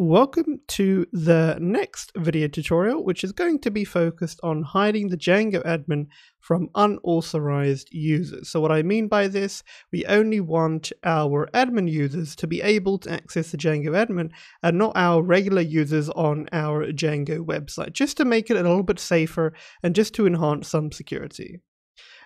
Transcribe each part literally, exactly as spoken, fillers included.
welcome to the next video tutorial, which is going to be focused on hiding the Django admin from unauthorized users. So what I mean by this, we only want our admin users to be able to access the Django admin and not our regular users on our Django website, just to make it a little bit safer and just to enhance some security.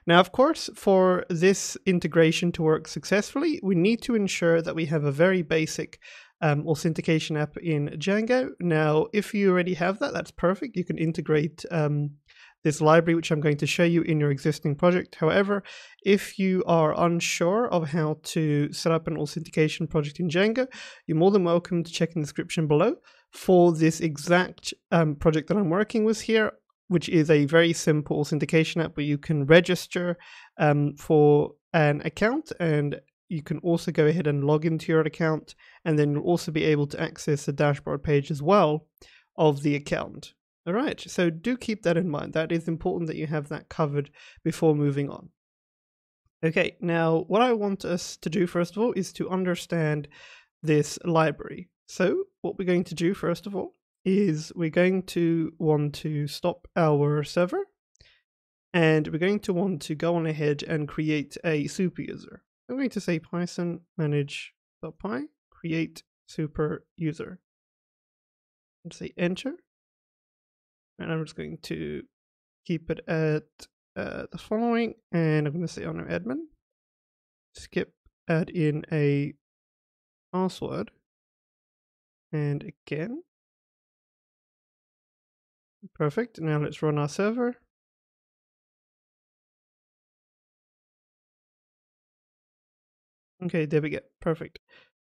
Now, of course, for this integration to work successfully, we need to ensure that we have a very basic um, authentication app in Django. Now, if you already have that, that's perfect. You can integrate um, this library, which I'm going to show you, in your existing project. However, if you are unsure of how to set up an authentication project in Django, you're more than welcome to check in the description below for this exact um, project that I'm working with here, which is a very simple authentication app where you can register um, for an account, and you can also go ahead and log into your account, and then you'll also be able to access the dashboard page as well of the account. All right, so do keep that in mind. That is important that you have that covered before moving on. Okay, now what I want us to do first of all is to understand this library. So what we're going to do first of all is we're going to want to stop our server, and we're going to want to go on ahead and create a super user. I'm going to say Python manage.py create super user and say enter, and I'm just going to keep it at uh, the following, and I'm going to say oh no admin, skip, add in a password, and again. Perfect. Now let's run our server. Okay, there we go. Perfect.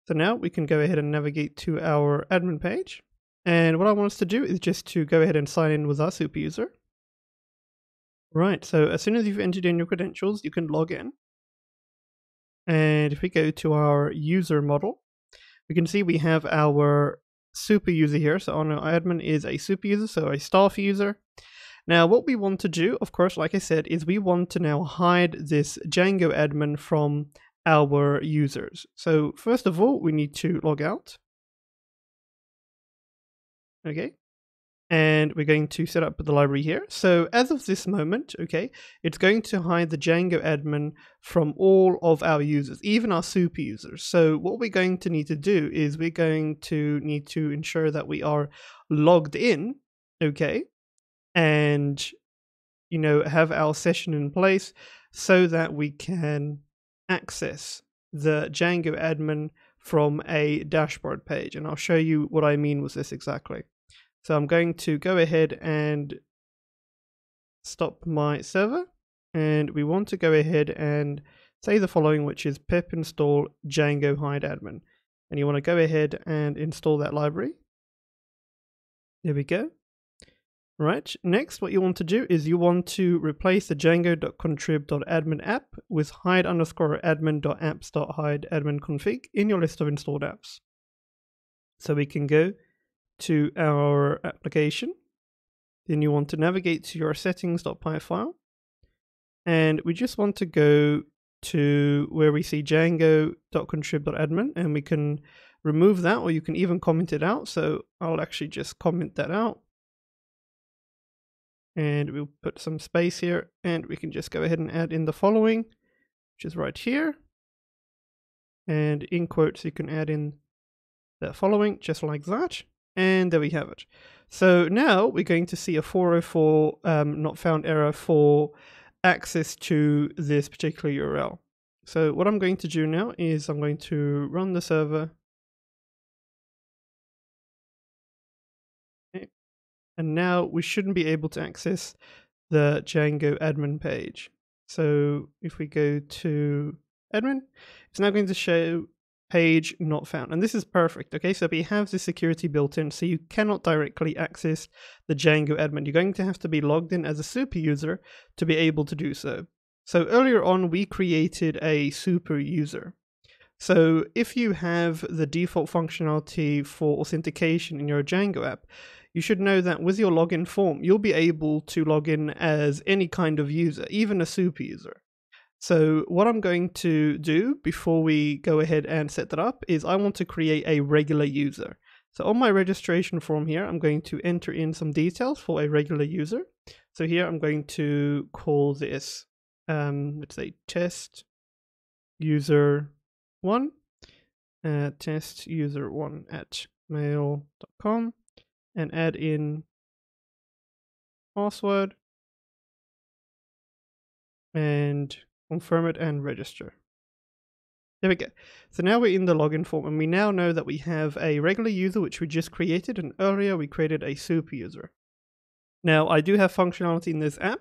So now we can go ahead and navigate to our admin page. And what I want us to do is just to go ahead and sign in with our super user. Right. So as soon as you've entered in your credentials, you can log in. And if we go to our user model, we can see we have our super user here. So on our admin is a super user, so a staff user. Now what we want to do, of course, like I said, is we want to now hide this Django admin from our users. So first of all, we need to log out. Okay, and we're going to set up the library here. So as of this moment, okay, it's going to hide the Django admin from all of our users, even our super users. So what we're going to need to do is we're going to need to ensure that we are logged in, okay, and, you know, have our session in place so that we can access the Django admin from a dashboard page. And I'll show you what I mean with this exactly. So I'm going to go ahead and stop my server, and we want to go ahead and say the following, which is pip install Django hide admin. And you want to go ahead and install that library. There we go. Right, next what you want to do is you want to replace the django dot contrib dot admin app with hide underscore admin.apps.hide admin config in your list of installed apps. So we can go to our application, then you want to navigate to your settings.py file, and we just want to go to where we see django dot contrib dot admin, and we can remove that, or you can even comment it out. So I'll actually just comment that out, and we'll put some space here, and we can just go ahead and add in the following, which is right here, and in quotes you can add in the following, just like that. And there we have it. So now we're going to see a four oh four um, not found error for access to this particular U R L. So what I'm going to do now is I'm going to run the server. Okay. And now we shouldn't be able to access the Django admin page. So if we go to admin, it's now going to show page not found, and this is perfect. Okay, so we have the security built in, so you cannot directly access the Django admin. You're going to have to be logged in as a super user to be able to do so. So earlier on we created a super user. So if you have the default functionality for authentication in your Django app, you should know that with your login form you'll be able to log in as any kind of user, even a super user. So what I'm going to do before we go ahead and set that up is I want to create a regular user. So on my registration form here, I'm going to enter in some details for a regular user. So here I'm going to call this, um, let's say test user one, uh, test user one at mail dot com, and add in password and confirm it and register. There we go. So now we're in the login form, and we now know that we have a regular user, which we just created, and earlier we created a super user. Now I do have functionality in this app,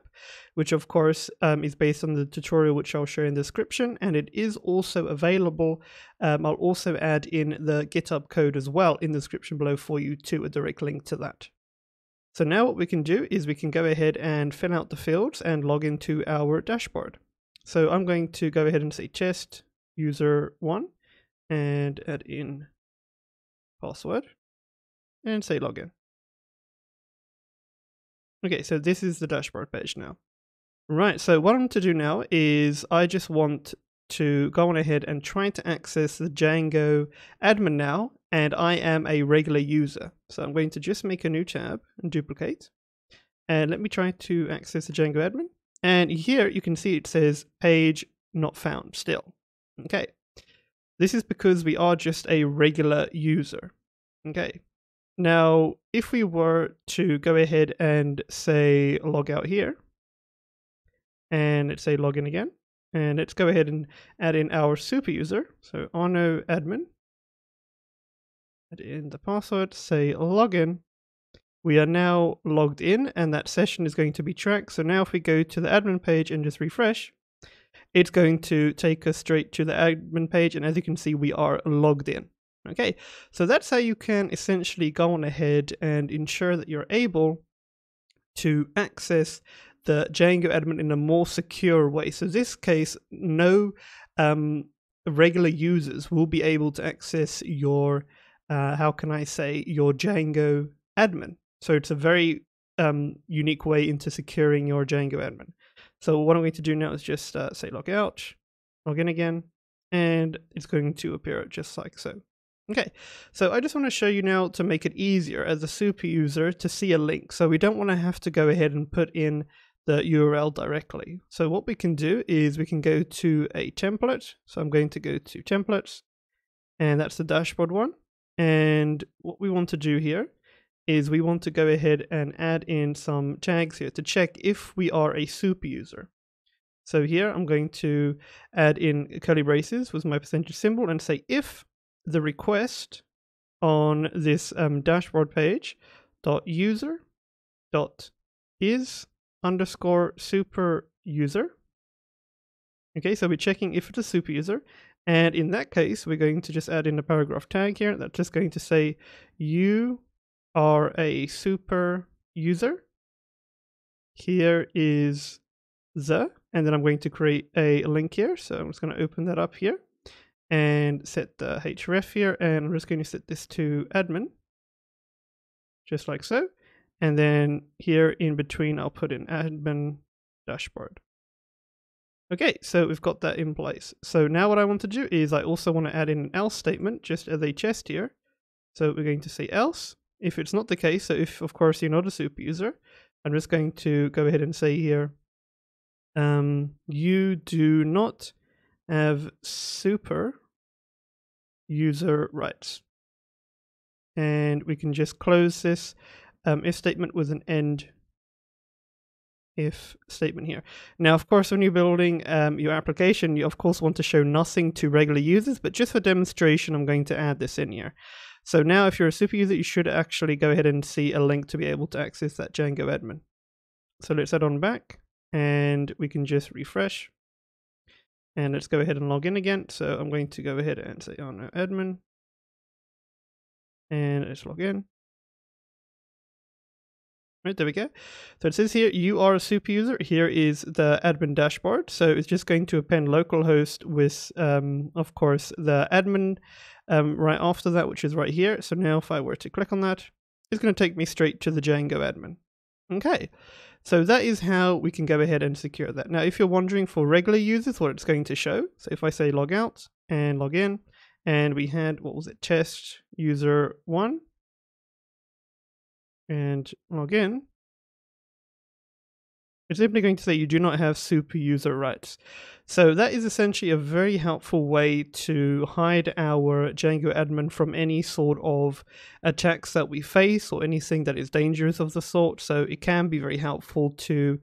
which of course um, is based on the tutorial which I'll show in the description, and it is also available. Um, I'll also add in the GitHub code as well in the description below for you too, a direct link to that. So now what we can do is we can go ahead and fill out the fields and log into our dashboard. So I'm going to go ahead and say test user one and add in password and say login. Okay, so this is the dashboard page now. Right, so what I'm to do now is I just want to go on ahead and try to access the Django admin now, and I am a regular user. So I'm going to just make a new tab and duplicate, and let me try to access the Django admin. And here you can see it says page not found still. Okay, this is because we are just a regular user. Okay, now if we were to go ahead and say log out here, and let's say login again, and let's go ahead and add in our super user. So Arno admin, add in the password, say login. We are now logged in, and that session is going to be tracked. So now if we go to the admin page and just refresh, it's going to take us straight to the admin page, and as you can see, we are logged in. Okay, so that's how you can essentially go on ahead and ensure that you're able to access the Django admin in a more secure way. So in this case, no um, regular users will be able to access your, uh, how can I say, your Django admin. So it's a very um, unique way into securing your Django admin. So what I'm going to do now is just uh, say log out, log in again, and it's going to appear just like so. Okay, so I just want to show you now to make it easier as a super user to see a link. So we don't want to have to go ahead and put in the U R L directly. So what we can do is we can go to a template. So I'm going to go to templates, and that's the dashboard one. And what we want to do here is we want to go ahead and add in some tags here to check if we are a super user. So here I'm going to add in curly braces with my percentage symbol and say if the request on this um, dashboard page dot user dot is underscore super user. Okay, so we're checking if it's a super user. And in that case, we're going to just add in a paragraph tag here that's just going to say you are a super user. Here is the, and then I'm going to create a link here. So I'm just going to open that up here and set the href here. And I'm just going to set this to admin, just like so. And then here in between, I'll put in admin dashboard. Okay, so we've got that in place. So now what I want to do is I also want to add in an else statement just as a chest here. So we're going to say else. If it's not the case, so if of course you're not a super user, I'm just going to go ahead and say here, um, you do not have super user rights. And we can just close this um, if statement with an end if statement here. Now, of course, when you're building um, your application, you of course want to show nothing to regular users, but just for demonstration, I'm going to add this in here. So now if you're a super user, you should actually go ahead and see a link to be able to access that Django admin. So let's head on back and we can just refresh. And let's go ahead and log in again. So I'm going to go ahead and say Arno admin. And let's log in. Right, there we go. So it says here, you are a super user. Here is the admin dashboard. So it's just going to append localhost with, um, of course, the admin um, right after that, which is right here. So now if I were to click on that, it's going to take me straight to the Django admin. Okay, so that is how we can go ahead and secure that. Now, if you're wondering for regular users, what it's going to show. So if I say log out and log in, and we had, what was it, test user one and log in, it's simply going to say you do not have super user rights. So that is essentially a very helpful way to hide our Django admin from any sort of attacks that we face or anything that is dangerous of the sort. So it can be very helpful to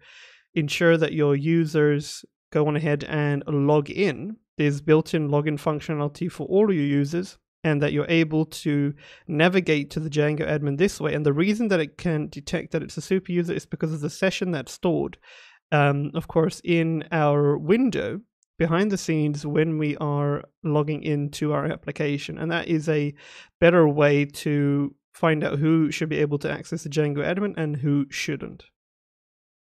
ensure that your users go on ahead and log in. There's built-in login functionality for all of your users, and that you're able to navigate to the Django admin this way. And the reason that it can detect that it's a super user is because of the session that's stored. Um, of course, in our window, behind the scenes, when we are logging into our application. And that is a better way to find out who should be able to access the Django admin and who shouldn't.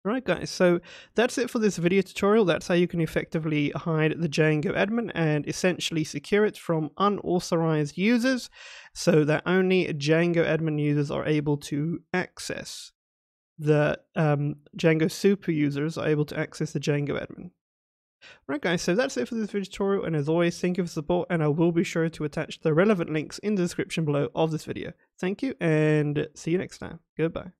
Right guys, so that's it for this video tutorial. That's how you can effectively hide the Django admin and essentially secure it from unauthorized users so that only Django admin users are able to access the um, Django super users are able to access the Django admin. Right guys, so that's it for this video tutorial, and as always, thank you for support, and I will be sure to attach the relevant links in the description below of this video. Thank you and see you next time. Goodbye.